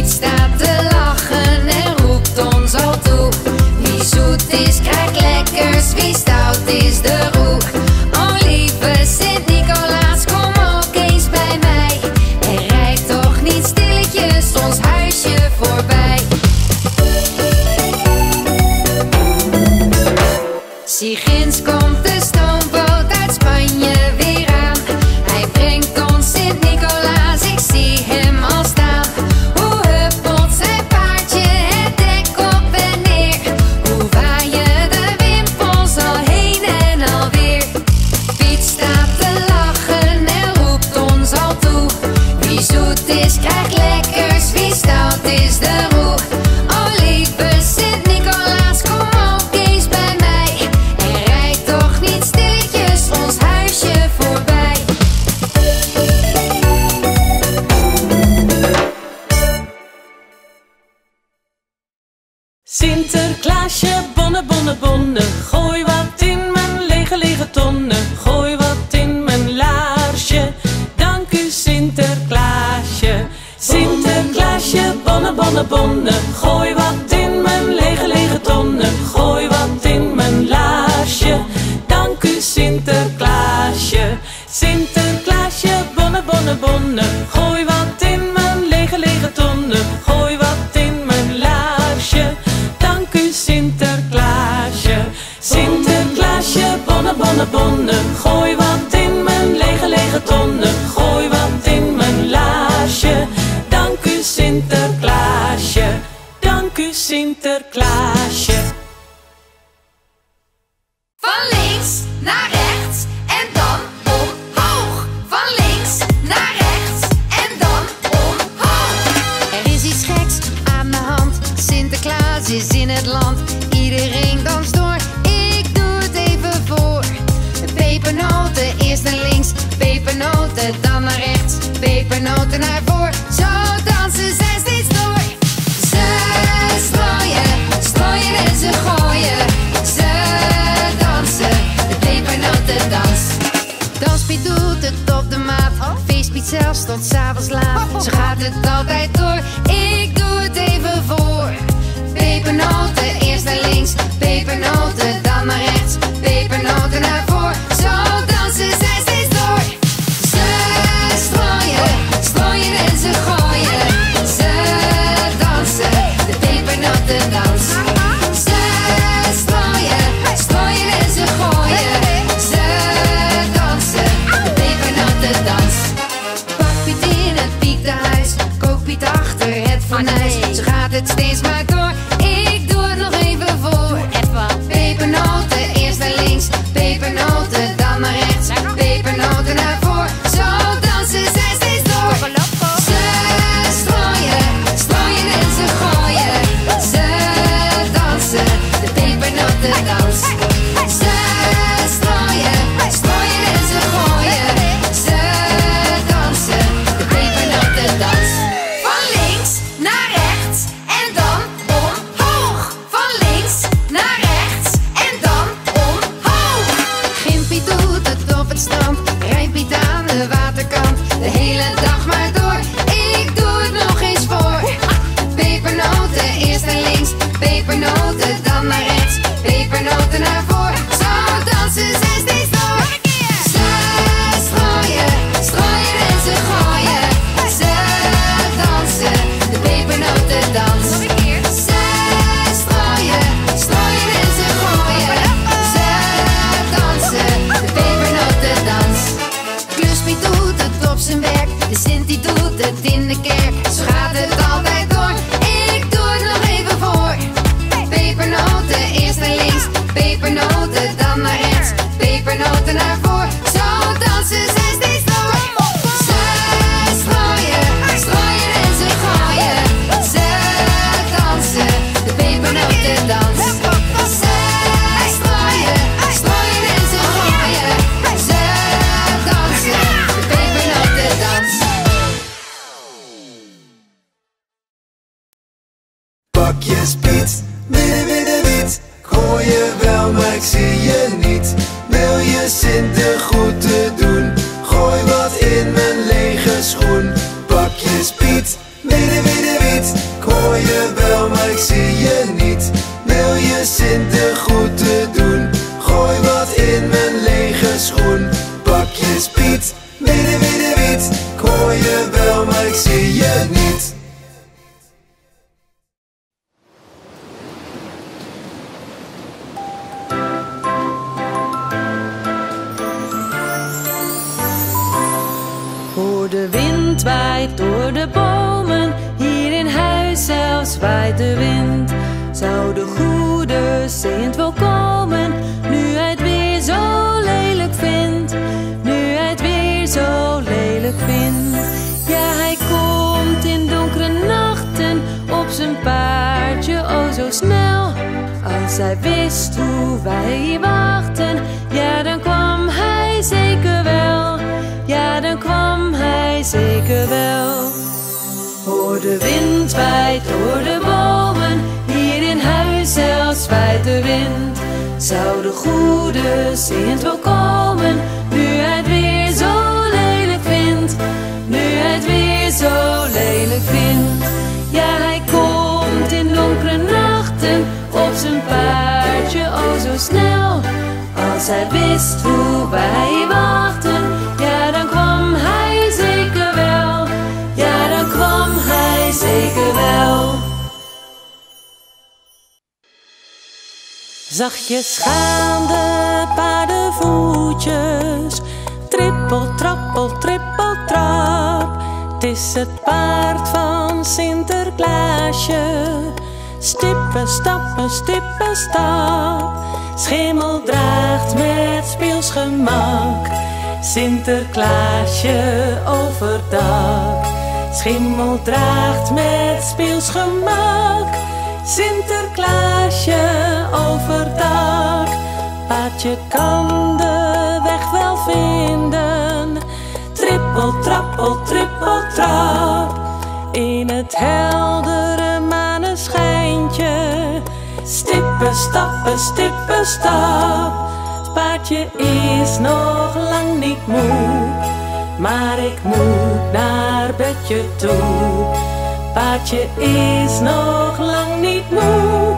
Piet staat te lachen en roept ons al toe. Wie zoet is krijgt lekkers, wie stout is de roe. Oh lieve Sint-Nicolaas, kom ook eens bij mij. En rijd toch niet stilletjes ons huisje voorbij. Zie ginds komt de stoomboot uit Spanje weer aan. Hij brengt ons Sint-Nicolaas, ik zie hem al staan. Hoe huppelt zijn paardje het dek op en neer. Hoe waaien de wimpels al heen en alweer. Piet staat te lachen en roept ons al toe. Wie zoet is krijgt lekkers, wie stout is de roe. Oh lieve Sint-Nicolaas, kom ook eens bij mij. En rijd toch niet stilletjes ons huisje voorbij. Sinterklaasje, bonne, bonne, bonne, gooi wat in mijn lege tonnen. Gooi wat in mijn laarsje, dank u Sinterklaasje. Sinterklaasje, bonne, bonne, bonne, gooi wat in mijn lege tonnen. Gooi wat in mijn laarsje, dank u Sinterklaasje. Sinterklaasje, bonne, bonne, bonne, gooi wat in mijn lege tonnen. Gooi wat in mijn laarsje, dank u Sinterklaasje. Sinterklaasje, bonne, bonne, bonne, gooi wat in mijn lege tonnen. Gooi wat in mijn laarsje, dank u Sinterklaasje. Dank u Sinterklaasje. Van links naar rechts en dan omhoog. Van links naar rechts en dan omhoog. Er is iets geks aan de hand. Sinterklaas is in het land. Iedereen danst door. Ik doe het even voor. Pepernoten eerst naar links. Pepernoten dan naar rechts. Pepernoten naar voor. Zo dansen zij steeds door. Ze strooien, strooien en ze gooien. Ze dansen, de pepernotendans. Danspiet doet het op de maat. Feestpiet zelfs tot 's avonds laat. Ze gaat het altijd door. Ik doe het even voor. Pepernoten eerst naar links. Pepernoten dan naar rechts. Pepernoten naar voor. Zo dansen zij steeds door. Ze strooien, strooien en ze gooien. Ze dansen, de pepernotendans. Ze strooien, strooien en ze gooien. Ze dansen, de pepernotendans. Pak Piet in het piektehuis, kook Piet achter het fornuis. Ze gaat het steeds maar door, ik doe het nog even voor. Pepernoten eerst naar links, pepernoten dan naar rechts. Pepernoten naar voor, zo dansen zij steeds door. Ze strooien, strooien en ze gooien. Ze dansen, de pepernotendans. Ze strooien, strooien en ze gooien. Ze dansen, de pepernotendans. Van links naar rechts en dan omhoog. Van links naar rechts en dan omhoog. Gimpie doet het op het strand. Rijdt Piet aan de waterkant. De hele dag maar door. Ik doe het nog eens voor. Pepernoten eerst naar links. Pepernoten dan naar rechts. Pepernoten naar voor. Zo dansen zij steeds door. Ze strooien, strooien en ze gooien. Ze dansen, de pepernotendans. Ze strooien, strooien en ze gooien. Ze dansen, de pepernotendans. Kluspiet doet het op zijn werk. De Sint die doet het in de kerk. Zo gaat het altijd door. Ik doe het nog even voor. Pepernoten eerst naar links. Pepernoten dan naar rechts. Pepernoten naar voor. Zo dansen zij steeds door. Ze strooien, strooien en ze gooien. Ze dansen, de pepernotendans. Ze strooien, strooien en ze gooien. Ze dansen, de pepernotendans. Pakjes Piet, midden, midden, wit. Gooi je wel, maar ik zie je niet. Wil je Sinter goed te doen? Gooi wat in mijn lege schoen. Pakjes Piet, midden, midden, wit. niet. Ik hoor je wel, maar ik zie je niet. Wil je Sinter goed te doen? Gooi wat in mijn lege schoen. Pakjes Piet, midden, midden, wiet. Ik hoor je wel, maar ik zie je niet. De wind waait door de bomen, hier in huis zelfs waait de wind. Zou de goede Sint wel komen, nu hij het weer zo lelijk vindt? Nu hij het weer zo lelijk vindt. Ja, hij komt in donkere nachten, op zijn paardje, oh zo snel. Als hij wist hoe wij hier wachten, ja dan kwam hij zeker wel. Ja, dan kwam hij zeker wel. Hoor de wind waait door de bomen, hier in huis zelfs waait de wind. Zou de goede Sint wel komen, nu hij het weer zo lelijk vindt? Nu hij het weer zo lelijk vindt. Ja, hij komt in donkere nachten, op zijn paardje, oh zo snel. Als hij wist hoe wij wachten, ja dan kwam hij zeker wel. Ja dan kwam hij zeker wel. Zachtjes gaan de paardenvoetjes, trippel, trappel, trippel, trap. Het is het paard van Sinterklaasje, stippen, stappen, stippen, stap. Schimmel draagt met speels gemak, Sinterklaasje overdak. Schimmel draagt met speels gemak, Sinterklaasje overdak. Paardje kan de weg wel vinden, trippel, trappel, trippel, trap. In het heldere maneschijntje, stippen, stappen, stippen, stap. Het paardje is nog lang niet moe, maar ik moet naar bedje toe. Paardje is nog lang niet moe,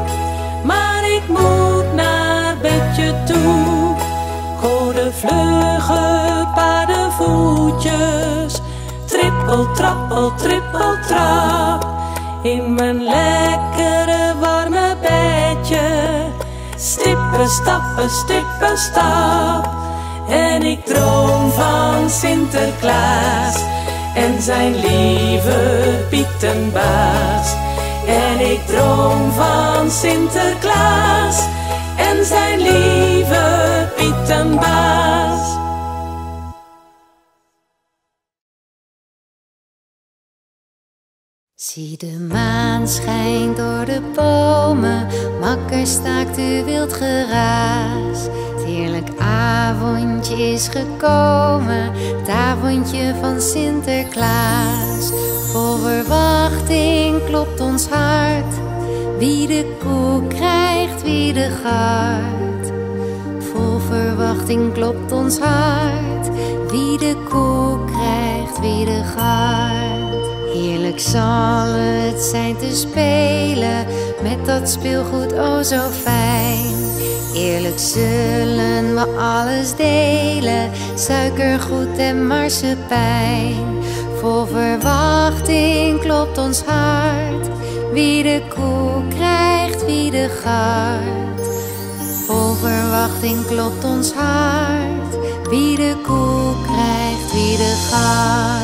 maar ik moet naar bedje toe. Goede vlugge paardenvoetjes, trippel, trappel, trippel, trap. In mijn lekkere warme bedje, stippen, stappen, stippen, stap. En ik droom van Sinterklaas en zijn lieve Pietenbaas. En ik droom van Sinterklaas en zijn lieve Pietenbaas. Zie, de maan schijnt door de bomen, makker staakt uw wild geraas. Het heerlijk avondje is gekomen, het avondje van Sinterklaas. Vol verwachting klopt ons hart, wie de koe krijgt, wie de gart. Vol verwachting klopt ons hart, wie de koe krijgt, wie de gart. Heerlijk zal het zijn te spelen, met dat speelgoed o zo fijn. Eerlijk zullen we alles delen, suikergoed en marsepijn. Vol verwachting klopt ons hart, wie de koe krijgt, wie de gart. Vol verwachting klopt ons hart, wie de koe krijgt, wie de gart.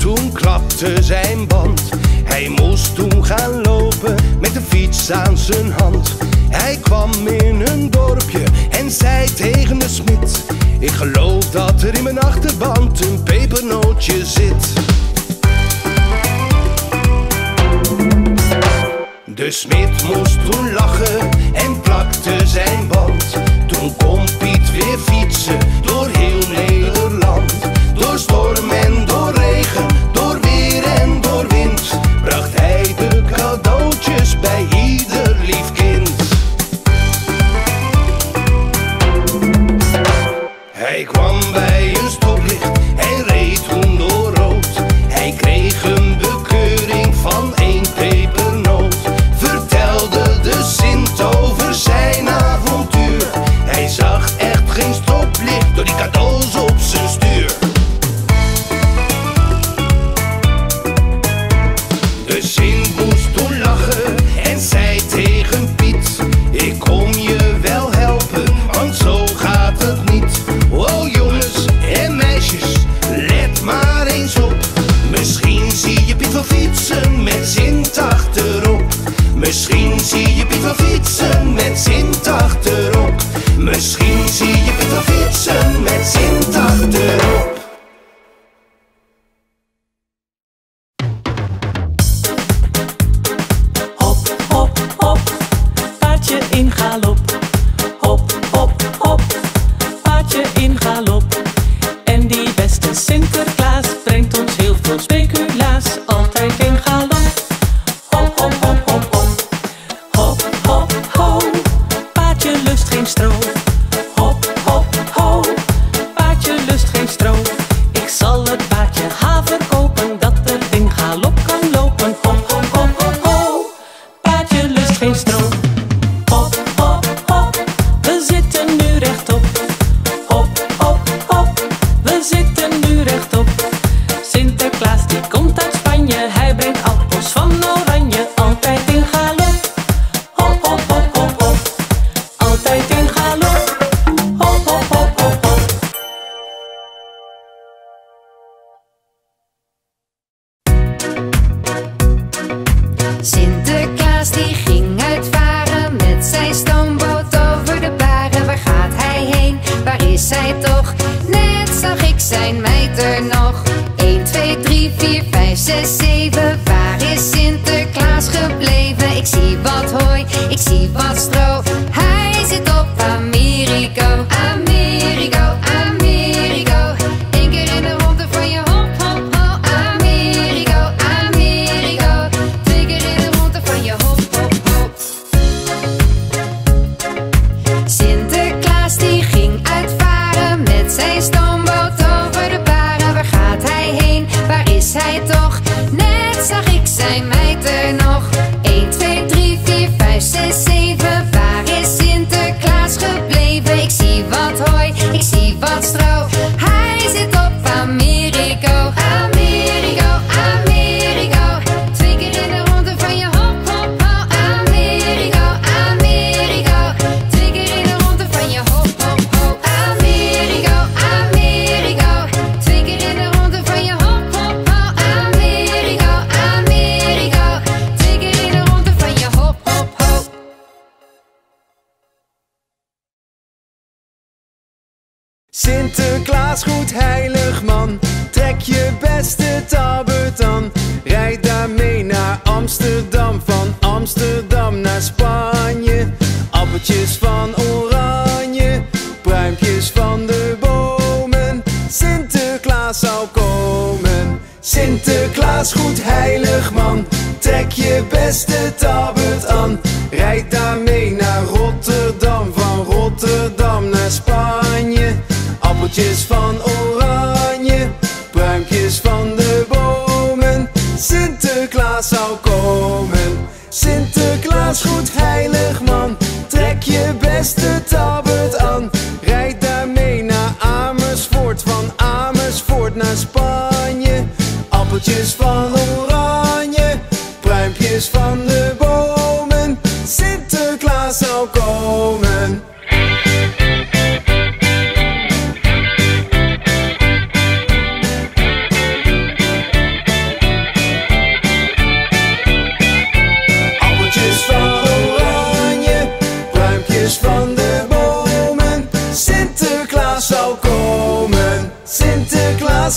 Toen klapte zijn band. Hij moest toen gaan lopen met de fiets aan zijn hand. Hij kwam in een dorpje en zei tegen de smid: ik geloof dat er in mijn achterband een pepernootje zit. De smid moest toen lachen en plakte zijn band. Toen kon Piet weer fietsen door heel Nederland. Door storm en door regen, door weer en door wind, bracht hij de cadeautjes bij ieder lief kind. Hij kwam bij een stoplicht, hij reed toen door rood. Hij kreeg een bekeuring van 1 pepernoot. Vertelde de Sint over zijn avontuur. Hij zag echt geen stoplicht door die cadeaus op zijn stuur. De Sint moest toen lachen en zei tegen Piet: ik kom je wel helpen, want zo gaat het niet. Oh jongens en meisjes, let maar eens op. Misschien zie je Piet wel fietsen met Sint achterop. Misschien zie je Piet wel fietsen met Sint achterop. Misschien zie je Piet wel fietsen met Sint achterop. Sinterklaas, goed heilig man, trek je beste tabert aan. Rijd daarmee naar Amsterdam, van Amsterdam naar Spanje. Appeltjes van oranje, pruimpjes van de bomen. Sinterklaas zal komen. Sinterklaas, goed heilig man, trek je beste tabert aan. Rijd daarmee naar Rotterdam, van Rotterdam naar Spanje. Appeltjes van oranje, pruimpjes van de bomen. Sinterklaas zal komen. Sinterklaas, goed heilig man, trek je beste tabert aan. Rijd daarmee naar Amersfoort, van Amersfoort naar Spanje. Appeltjes van oranje, pruimpjes van de bomen. Sinterklaas zal komen.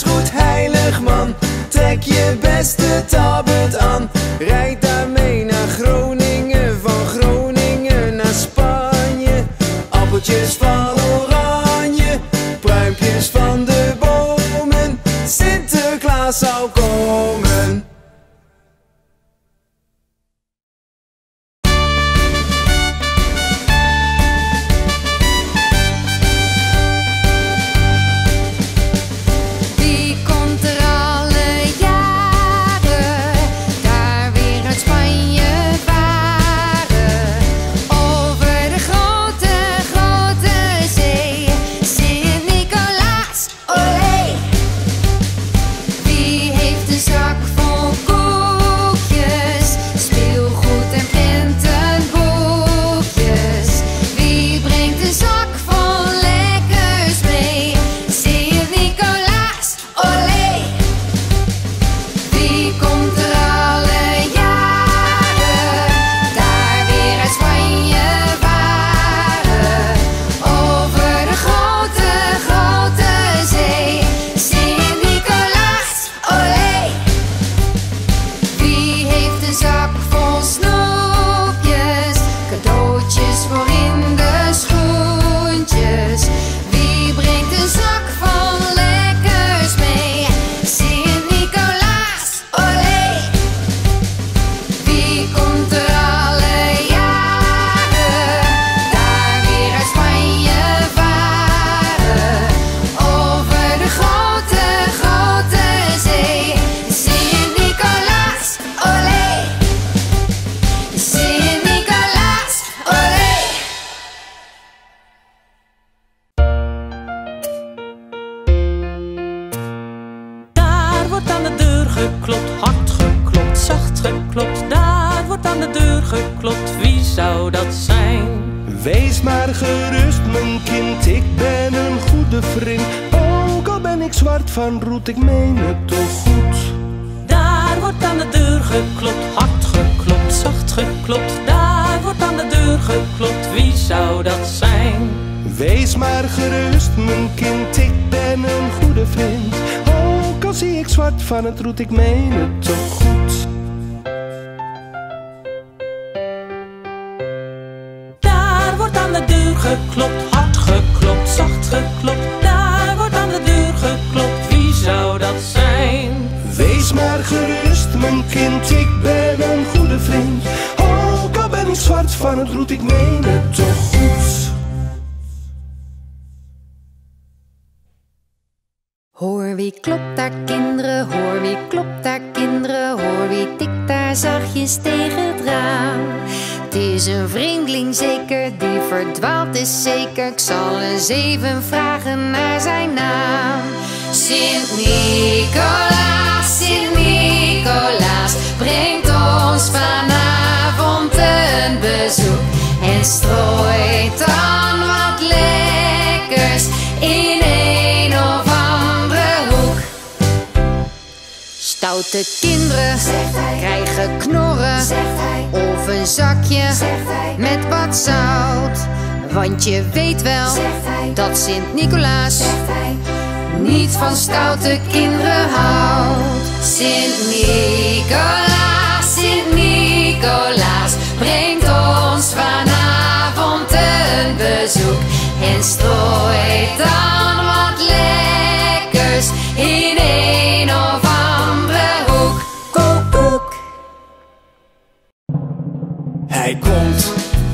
Goed heilig man, trek je beste tabert aan. Rijd daarmee naar Groningen, van Groningen naar Spanje. Appeltjes van oranje, pruimpjes van de bomen. Sinterklaas zal komen. geklopt, hard geklopt, zacht geklopt. Daar wordt aan de deur geklopt, wie zou dat zijn? Wees maar gerust, mijn kind, ik ben een goede vriend. Ook al ben ik zwart van roet, ik meen het toch goed. Daar wordt aan de deur geklopt, hard geklopt, zacht geklopt. Daar wordt aan de deur geklopt, wie zou dat zijn? Wees maar gerust, mijn kind, ik ben een goede vriend. Ook al zie ik zwart van het roet, ik meen het toch goed. Daar wordt aan de deur geklopt, hard geklopt, zacht geklopt. Daar wordt aan de deur geklopt, wie zou dat zijn? Wees maar gerust, mijn kind, ik ben een goede vriend. Ook al ben ik zwart van het roet, ik meen het toch goed. Hoor wie klopt daar kinderen, hoor wie klopt daar kinderen, hoor wie tikt daar zachtjes tegen het raam. Het is een vreemdeling zeker, die verdwaald is zeker, ik zal eens even vragen naar zijn naam. Sint Nicolaas, brengt ons vanavond een bezoek en strooit dan wat lekkers in een of stoute kinderen krijgen knorren of een zakje met wat zout. Want je weet wel dat Sint-Nicolaas niet van stoute kinderen houdt. Sint Nicolaas, brengt ons vanavond een bezoek en strooit dan wat lekkers in een of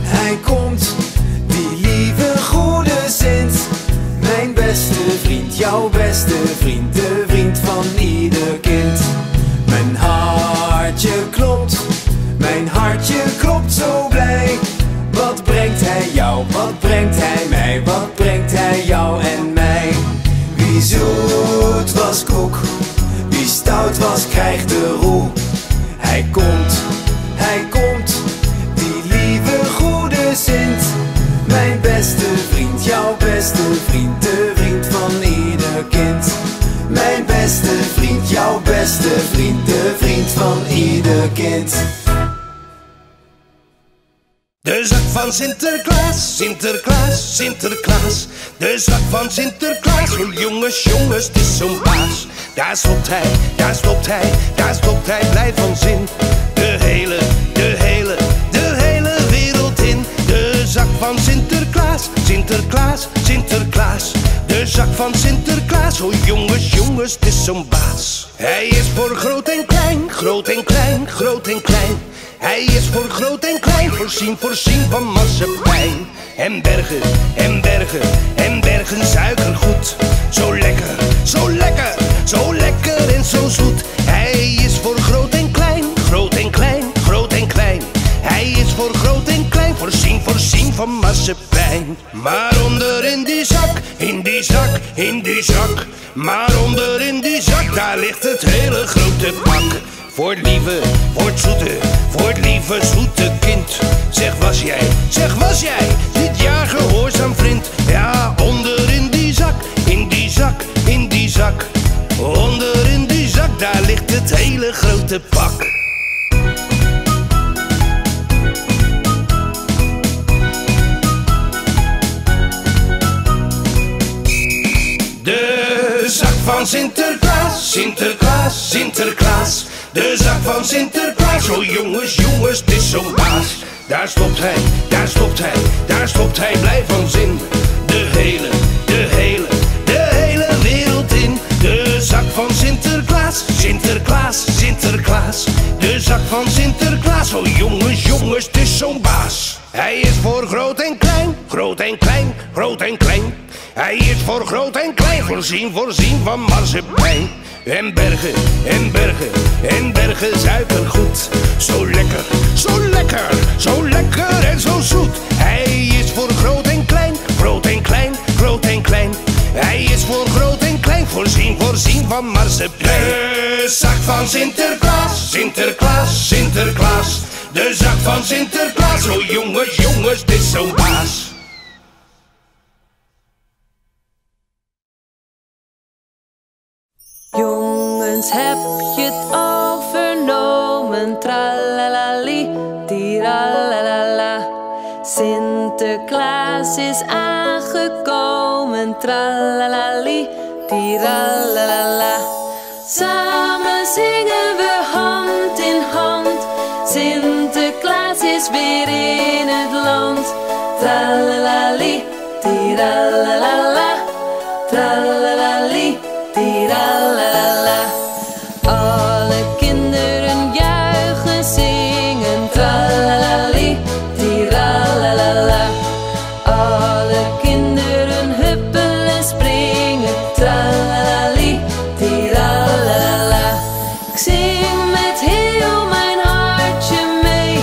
hij komt, die lieve goede Sint. Mijn beste vriend, jouw beste vriend, de vriend van ieder kind. Mijn hartje klopt zo blij. Wat brengt hij jou, wat brengt hij mij, wat brengt hij jou en mij? Wie zoet was koek, wie stout was krijgt de roe. Hij komt, mijn beste vriend, jouw beste vriend, de vriend van ieder kind. Mijn beste vriend, jouw beste vriend, de vriend van ieder kind. De zak van Sinterklaas, Sinterklaas, Sinterklaas. De zak van Sinterklaas, oh jongens, jongens, het is zo'n baas. Daar stopt hij, daar stopt hij, daar stopt hij blij van zin. De hele wereld in. De zak van Sinterklaas, Sinterklaas, Sinterklaas. De zak van Sinterklaas, oh jongens, jongens, het is zo'n baas. Hij is voor groot en klein, groot en klein, groot en klein. Hij is voor groot en klein, voorzien van marsepijn. En bergen, suikergoed. Zo lekker, zo lekker, zo lekker en zo zoet. Hij is voor groot en klein, groot en klein, groot en klein. Hij is voor groot en klein, voorzien van marsepijn. Maar onder in die zak, in die zak, in die zak. Maar onder in die zak, daar ligt het hele grote pak. Voor het zoete, voor het lieve zoete kind. Zeg was jij, dit jaar gehoorzaam vriend. Ja, onder in die zak, in die zak, in die zak. Onder in die zak, daar ligt het hele grote pak. De zak van Sinterklaas, Sinterklaas, Sinterklaas. De zak van Sinterklaas, oh jongens, jongens, het is zo'n baas. Daar stopt hij, daar stopt hij, daar stopt hij blij van zin. De hele wereld in. De zak van Sinterklaas, Sinterklaas, Sinterklaas. De zak van Sinterklaas, oh jongens, jongens, het is zo'n baas. Hij is voor groot en klein, groot en klein, groot en klein. Hij is voor groot en klein, voorzien van marsepijn. En bergen suikergoed. Zo lekker, zo lekker, zo lekker en zo zoet. Hij is voor groot en klein, groot en klein, groot en klein. Hij is voor groot en klein, voorzien voorzien van marsepijn. De zak van Sinterklaas, Sinterklaas, Sinterklaas. De zak van Sinterklaas, oh jongens, jongens, dit is zo'n baas. Jongens, heb je het al vernomen? Tralalali, tiralalala. Sinterklaas is aangekomen. Tralalali, tiralalala. Samen zingen we hand in hand. Sinterklaas is weer in het land. Tralalali, tiralalala. Tralalali, tiralalala. Alle kinderen juichen, zingen. Tralalali, tiralalala. Alle kinderen huppelen, springen. Tralalali, tiralalala. Ik zing met heel mijn hartje mee.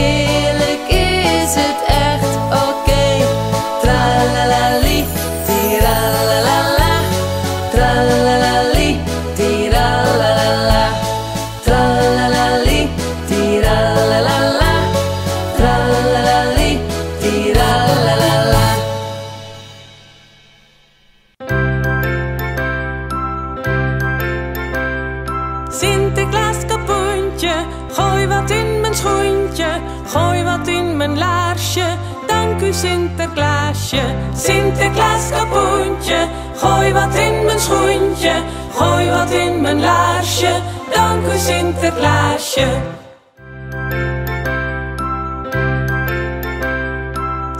Heerlijk is het echt oké. Tralalali, tiralalala. Tralalali, tiralalala. Tralalali, tiralalala. Tralalali, tiralalala. Sinterklaas kapoentje, gooi wat in mijn schoentje, gooi wat in mijn laarsje. Dank u Sinterklaasje. Sinterklaas kapoentje, gooi wat in mijn schoentje, gooi wat in mijn laarsje. Dank u Sinterklaasje.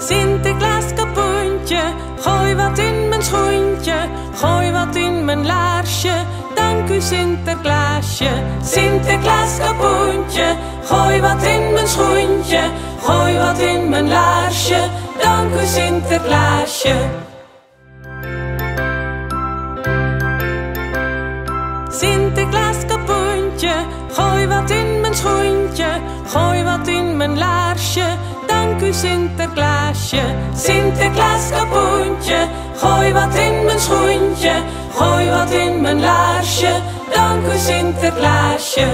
Sinterklaas kapoentje, gooi wat in mijn schoentje, gooi wat in mijn laarsje. Dank u Sinterklaasje. Sinterklaas kapoentje, gooi wat in mijn schoentje, gooi wat in mijn laarsje. Dank u Sinterklaasje. Sinterklaas kapoentje, gooi wat in mijn schoentje, gooi wat in mijn laarsje. Dank u Sinterklaasje. Sinterklaas kapoentje, gooi wat in mijn schoentje, gooi wat in mijn laarsje. Dank u Sinterklaasje.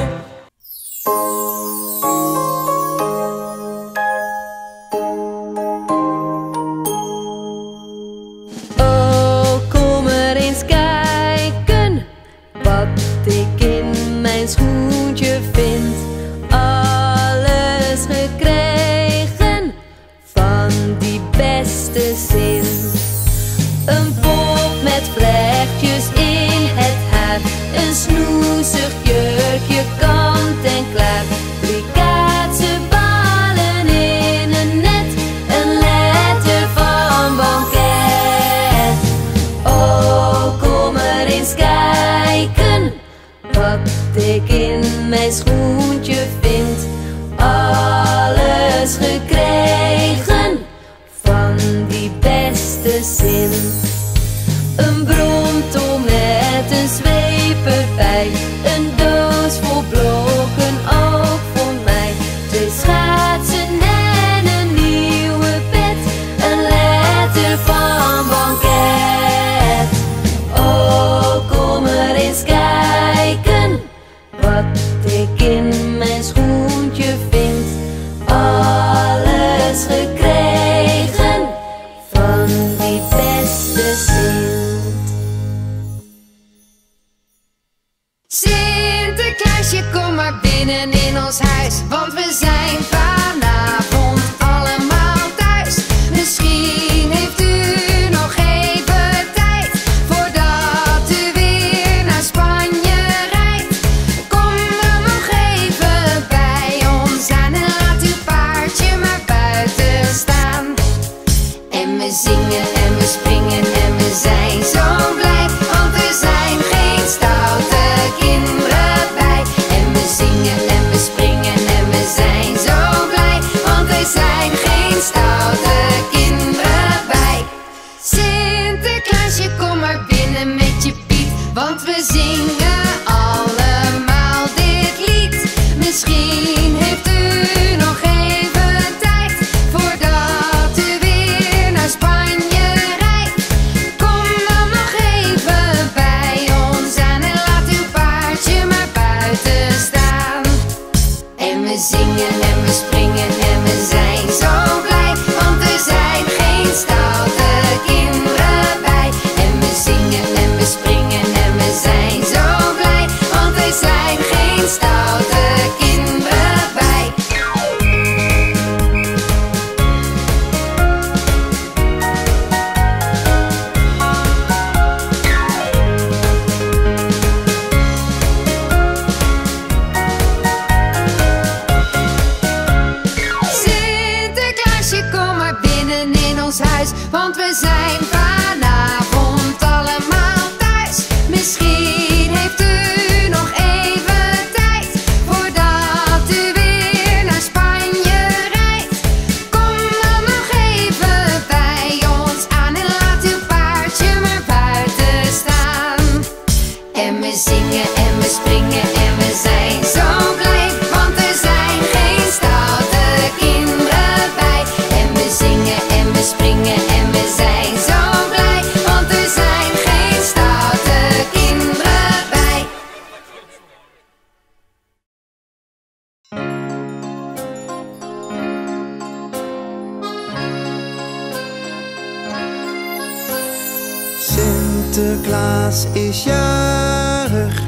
Sinterklaas is jarig,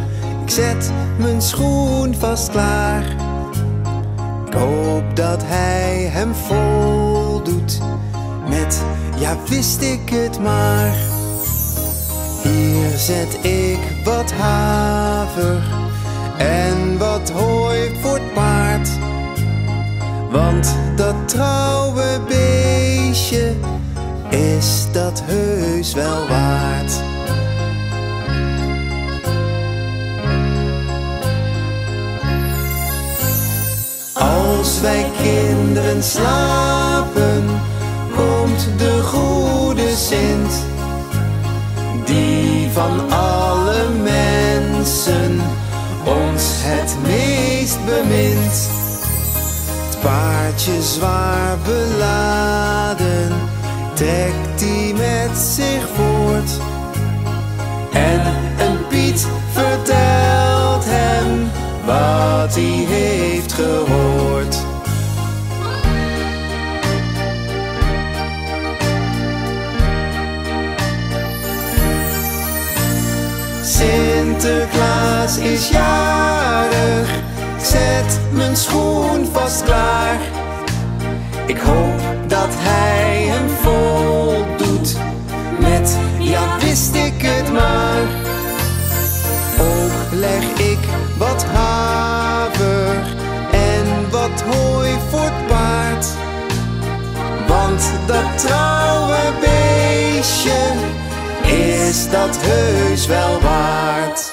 ik zet mijn schoen vast klaar. Ik hoop dat hij hem voldoet met ja, wist ik het maar. Hier zet ik wat haver en wat hooi voor het paard. Want dat trouwe beestje is dat heus wel waard. Als wij kinderen slapen, komt de goede Sint, die van alle mensen ons het meest bemint. Het paardje zwaar beladen, trekt die met zich voort. En een Piet vertelt hem wat hij heeft gehoord. Sinterklaas is jarig, ik zet mijn schoen vast klaar. Ik hoop dat hij hem voldoet met ja, wist ik het maar. Ook leg ik wat haver en wat hooi voor het paard. Want dat trouwe beestje is dat heus wel waard.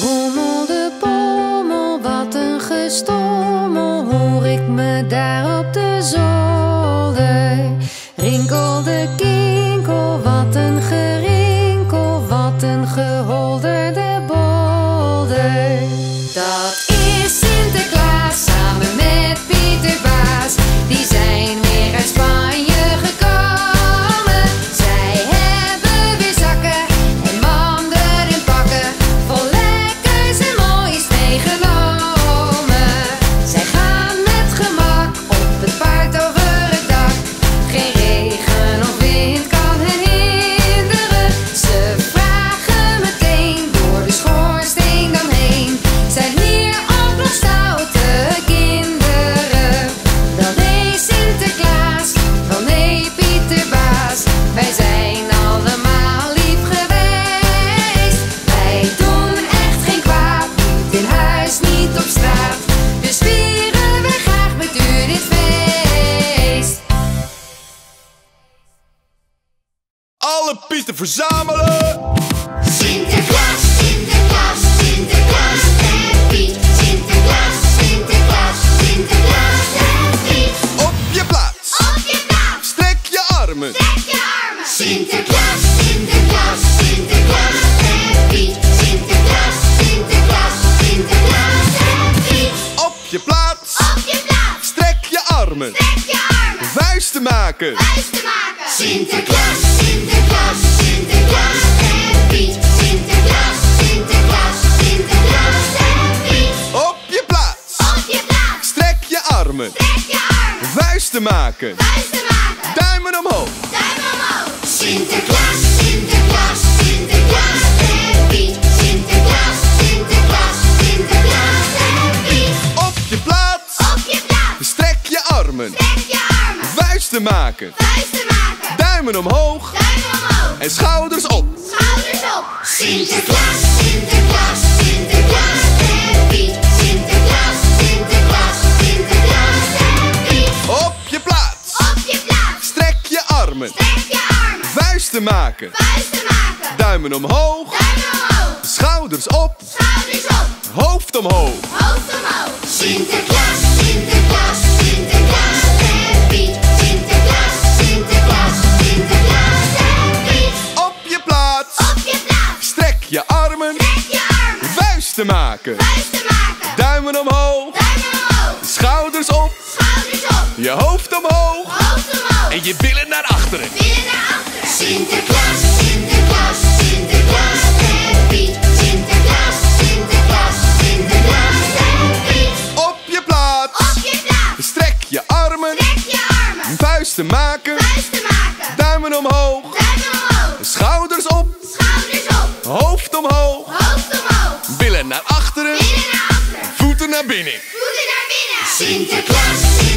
Rommel de bommel, wat een gestommel, hoor ik me daar op de zolder. Rinkel de kinkel, wat een gerinkel, wat een geholderde bolder. Dat is Sinterklaas, samen met Pietenbaas, die zijn weer uit Spanje. Verzamelen! Sinterklaas, Sinterklaas, Sinterklaas en Piet. Sinterklaas, Sinterklaas, Sinterklaas en Piet. Op je plaats! Op je plaats! Strek je armen! Strek je armen! Sinterklaas, Sinterklaas, Sinterklaas en Piet. Sinterklaas, Sinterklaas, Sinterklaas en Piet. Op je plaats! Op je plaats! Strek je armen! Strek je armen! Vuisten maken! Vuisten maken! Sinterklaas, Sinterklaas, Sinterklaas en Piet. Sinterklaas, Sinterklaas, Sinterklaas en Piet. Op je plaats! Op je plaats! Strek je armen! Strek je armen! Vuisten maken! Vuisten maken! Duimen omhoog! Duimen omhoog! Sinterklaas, Sinterklaas, Sinterklaas en Piet. Sinterklaas, Sinterklaas, Sinterklaas en Piet. Op je plaats! Op je plaats! Strek je armen! Strek je armen! Vuisten maken! Vuisten maken! Duimen omhoog, duimen omhoog en schouders op, schouders op. Sinterklaas, Sinterklaas, Sinterklaas en Piet. Sinterklaas, Sinterklaas, Sinterklaas en Piet. Op je plaats, op je plaats. Strek je armen, strek je armen. Vuisten maken, vuisten maken. Duimen omhoog, duimen omhoog. Schouders op, schouders op. Hoofd omhoog, hoofd omhoog. Sinterklaas, Sinterklaas, Sinterklaas en Piet. Sinterklaas, Sinterklaas. Sinterklaas en Piet. Op je plaats. Op je plaats. Strek je armen. Strek je armen. Vuisten maken. Vuisten maken. Duimen omhoog. Duimen omhoog. Schouders op. Schouders op. Je hoofd omhoog. Hoofd omhoog. En je billen naar achteren. Billen naar achteren. Sinterklaas, Sinterklaas, Sinterklaas en Piet. Sinterklaas, Sinterklaas, Sinterklaas. vuisten maken. Vuisten maken. Duimen omhoog. Duimen omhoog. Schouders op. Schouders op. Hoofd omhoog. Hoofd omhoog. Billen naar achteren. Billen naar achteren. Voeten naar binnen. Voeten naar binnen. Sinterklaas.